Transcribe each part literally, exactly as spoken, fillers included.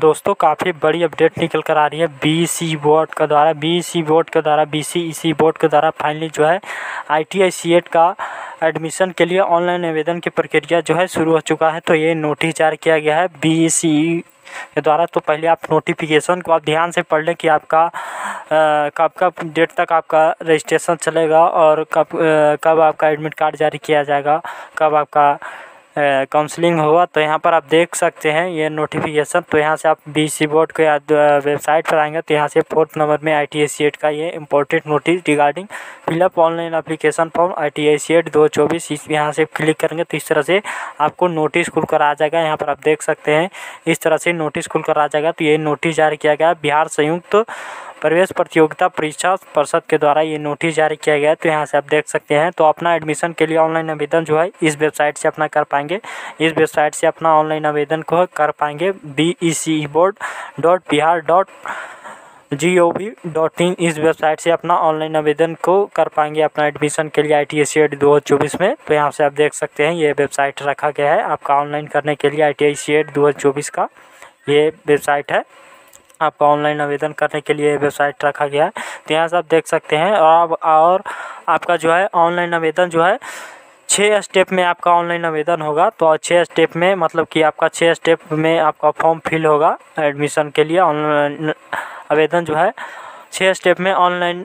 दोस्तों काफ़ी बड़ी अपडेट निकल कर आ रही है बीसी बोर्ड के द्वारा बीसी बोर्ड के द्वारा बीसीईसी बोर्ड के द्वारा फाइनली जो है आईटीआई सीएट का एडमिशन के लिए ऑनलाइन आवेदन की प्रक्रिया जो है शुरू हो चुका है। तो ये नोटिस जारी किया गया है बीसीई के द्वारा। तो पहले आप नोटिफिकेशन को आप ध्यान से पढ़ लें कि आपका कब कब डेट तक आपका रजिस्ट्रेशन चलेगा और कब कब आपका एडमिट कार्ड जारी किया जाएगा, कब आपका काउंसलिंग होगा। तो यहाँ पर आप देख सकते हैं ये नोटिफिकेशन। तो यहाँ से आप बीसी बोर्ड के वेबसाइट पर आएंगे तो यहाँ से फोर्थ नंबर में आईटीआई सीएट का ये important notice regarding fill up online application form ITI CAT दो हज़ार चौबीस, इस यहाँ से क्लिक करेंगे तो इस तरह से आपको नोटिस खुल कर आ जाएगा। यहाँ पर आप देख सकते हैं इस तरह से नोटिस खुल कर आ जाएगा। तो ये नोटिस जारी किया गया बिहार संयुक्त प्रवेश प्रतियोगिता परीक्षा परिषद के द्वारा, ये नोटिस जारी किया गया है। तो यहाँ से आप देख सकते हैं। तो अपना एडमिशन के लिए ऑनलाइन आवेदन जो है इस वेबसाइट से अपना कर पाएंगे, इस वेबसाइट से अपना ऑनलाइन आवेदन को कर पाएंगे BEC board dot Bihar dot G O V dot in, इस वेबसाइट से अपना ऑनलाइन आवेदन को कर पाएंगे अपना एडमिशन के लिए आई टी आई सीएट दो हज़ार चौबीस में। तो यहाँ से आप देख सकते हैं ये वेबसाइट रखा गया है आपका ऑनलाइन करने के लिए आई टी आई सीएट दो हज़ार चौबीस का, ये वेबसाइट है आपका ऑनलाइन आवेदन करने के लिए वेबसाइट रखा गया है। तो यहाँ से आप देख सकते हैं। और और आपका जो है ऑनलाइन आवेदन जो है छः स्टेप में आपका ऑनलाइन आवेदन होगा। तो छः स्टेप में मतलब कि आपका छः स्टेप में आपका फॉर्म फिल होगा एडमिशन के लिए। ऑनलाइन आवेदन जो है छः स्टेप में ऑनलाइन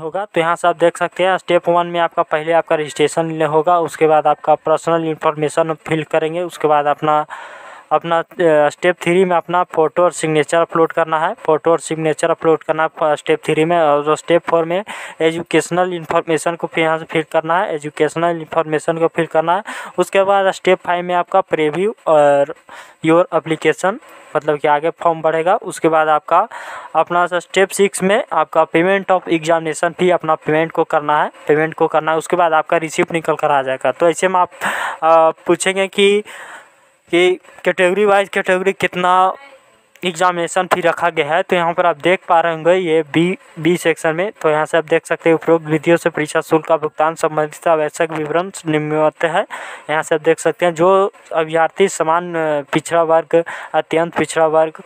होगा। तो यहाँ से आप देख सकते हैं स्टेप वन में आपका पहले आपका रजिस्ट्रेशन होगा, उसके बाद आपका पर्सनल इन्फॉर्मेशन फिल करेंगे, उसके बाद अपना अपना स्टेप थ्री में अपना फ़ोटो और सिग्नेचर अपलोड करना है, फ़ोटो और सिग्नेचर अपलोड करना है स्टेप थ्री में। और स्टेप फोर में एजुकेशनल इन्फॉर्मेशन को फिर यहाँ से फिल करना है, एजुकेशनल इन्फॉर्मेशन को फिल करना है। उसके बाद स्टेप फाइव में आपका प्रीव्यू और योर एप्लीकेशन, मतलब कि आगे फॉर्म बढ़ेगा। उसके बाद आपका अपना स्टेप सिक्स में आपका पेमेंट ऑफ एग्जामिनेशन फी, अपना पेमेंट को करना है पेमेंट को करना है उसके बाद आपका रिसिप्ट निकल कर आ जाएगा। तो ऐसे में आप आ, पूछेंगे कि कि कैटेगरी वाइज कैटेगरी कितना एग्जामिनेशन फी रखा गया है। तो यहाँ पर आप देख पा रहे होंगे ये बी बी सेक्शन में। तो यहाँ से आप देख सकते हैं उपरोक्त विधियों से परीक्षा शुल्क का भुगतान संबंधित आवश्यक विवरण निम्नलिखित है। यहाँ से आप देख सकते हैं जो अभ्यर्थी समान पिछड़ा वर्ग, अत्यंत पिछड़ा वर्ग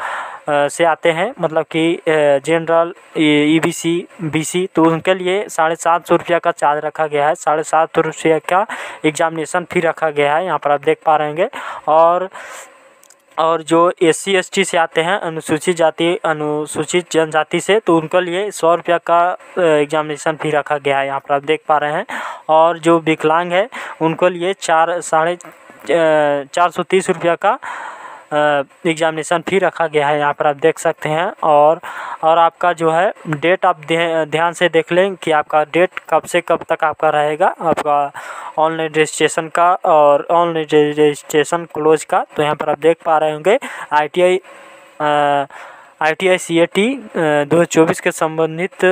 से आते हैं, मतलब कि जनरल ईबीसी बीसी, तो उनके लिए साढ़े सात सौ रुपये का चार्ज रखा गया है, साढ़े सात सौ रुपये का एग्जामिनेशन फी रखा गया है। यहाँ पर आप देख पा रहे होंगे। और और जो एस सी एस टी से आते हैं, अनुसूचित जाति अनुसूचित जनजाति से, तो उनके लिए सौ रुपया का एग्जामिनेशन फी रखा गया है। यहाँ पर आप देख पा रहे हैं। और जो विकलांग है उनके लिए चार साढ़े चार सौ तीस रुपया का एग्जामिनेशन फी रखा गया है। यहाँ पर आप देख सकते हैं। और और आपका जो है डेट आप ध्यान से देख लें कि आपका डेट कब से कब तक आपका रहेगा, आपका ऑनलाइन रजिस्ट्रेशन का और ऑनलाइन रजिस्ट्रेशन क्लोज का। तो यहाँ पर आप देख पा रहे होंगे I T I I T I C A T दो हज़ार चौबीस के संबंधित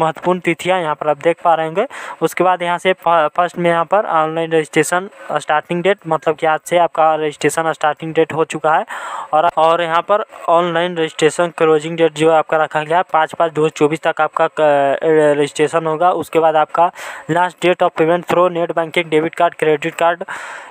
महत्वपूर्ण तिथियाँ यहाँ पर आप देख पा रहे होंगे। उसके बाद यहाँ से फर्स्ट में यहाँ पर ऑनलाइन रजिस्ट्रेशन स्टार्टिंग डेट, मतलब कि आज से आपका रजिस्ट्रेशन स्टार्टिंग डेट हो चुका है। और और यहाँ पर ऑनलाइन रजिस्ट्रेशन क्लोजिंग डेट जो आपका रखा गया है पाँच पाँच दो हज़ार चौबीस तक आपका रजिस्ट्रेशन होगा। उसके बाद आपका last date of payment through net banking, debit card, credit card,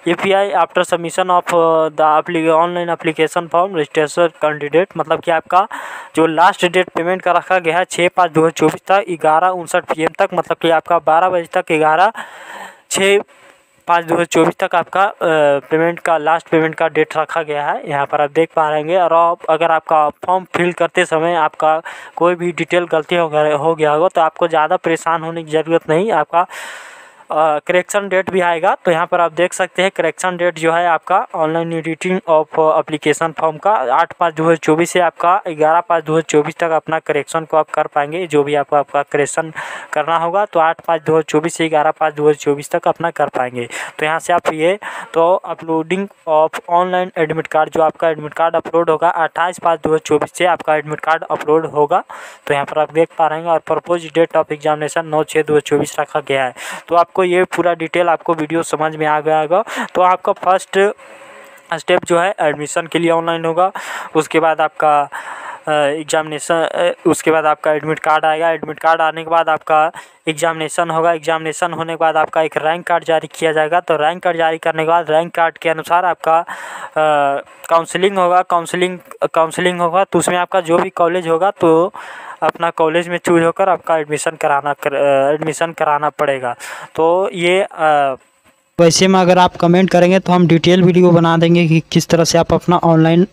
U P I after submission of the online application form registration candidate, मतलब कि का जो लास्ट डेट पेमेंट का रखा गया है छः पाँच दो हज़ार चौबीस तक ग्यारह उनसठ पी एम तक, मतलब कि आपका बारह बजे तक ग्यारह छः पाँच दो हज़ार चौबीस तक आपका पेमेंट का लास्ट पेमेंट का डेट रखा गया है। यहाँ पर आप देख पा रहे हैं। और अगर आपका फॉर्म फिल करते समय आपका कोई भी डिटेल गलती हो गया हो गया होगा तो आपको ज़्यादा परेशान होने की ज़रूरत नहीं, आपका करेक्शन uh, डेट भी आएगा। तो यहाँ पर आप देख सकते हैं करेक्शन डेट जो है आपका online editing of application form का आठ पाँच दो हज़ार चौबीस से आपका ग्यारह पाँच दो हज़ार चौबीस तक अपना करेक्शन को आप कर पाएंगे, जो भी आपको आपका करेक्शन करना होगा। तो आठ पाँच दो हज़ार चौबीस से ग्यारह पाँच दो हज़ार चौबीस तक अपना कर पाएंगे। तो यहाँ से आप ये तो uploading of online admit card, जो आपका एडमिट कार्ड अपलोड होगा अट्ठाईस पाँच दो हज़ार चौबीस से आपका एडमिट कार्ड अपलोड होगा। तो यहाँ पर आप देख पा रहे हैं। और प्रपोज डेट ऑफ एग्जामिनेशन नौ छः दो हज़ार चौबीस रखा गया है। तो आपको ये पूरा डिटेल आपको वीडियो समझ में आ गया होगा। तो आपका फर्स्ट स्टेप जो है एडमिशन के लिए ऑनलाइन होगा, उसके बाद आपका एग्जामिनेशन, उसके बाद आपका एडमिट कार्ड आएगा। एडमिट कार्ड आने के बाद आपका एग्जामिनेशन होगा। एग्जामिनेशन होने के बाद आपका एक रैंक कार्ड जारी किया जाएगा। तो रैंक कार्ड जारी करने के बाद रैंक कार्ड के अनुसार आपका काउंसलिंग होगा। काउंसलिंग काउंसलिंग होगा तो उसमें आपका जो भी कॉलेज होगा तो अपना कॉलेज में चूज होकर आपका एडमिशन कराना कर, एडमिशन कराना पड़ेगा। तो ये आ, वैसे में अगर आप कमेंट करेंगे तो हम डिटेल वीडियो बना देंगे कि किस तरह से आप अपना ऑनलाइन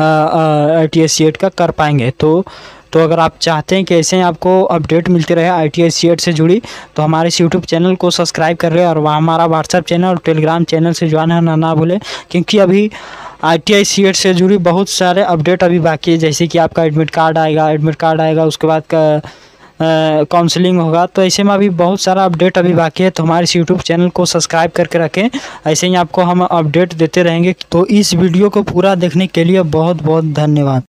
आईटीआई सीएट का कर पाएंगे। तो तो अगर आप चाहते हैं कि ऐसे आपको अपडेट मिलती रहे आईटीआई सीएट से जुड़ी, तो हमारे इस यूट्यूब चैनल को सब्सक्राइब कर ले और वहाँ हमारा व्हाट्सएप चैनल और टेलीग्राम चैनल से ज्वाइन होना ना भूलें, क्योंकि अभी आईटीआई सीएट से जुड़ी बहुत सारे अपडेट अभी बाकी है। जैसे कि आपका एडमिट कार्ड आएगा, एडमिट कार्ड आएगा उसके बाद का काउंसलिंग uh, होगा। तो ऐसे में अभी बहुत सारा अपडेट अभी बाकी है, तो हमारे इस यूट्यूब चैनल को सब्सक्राइब करके रखें। ऐसे ही आपको हम अपडेट देते रहेंगे। तो इस वीडियो को पूरा देखने के लिए बहुत बहुत धन्यवाद।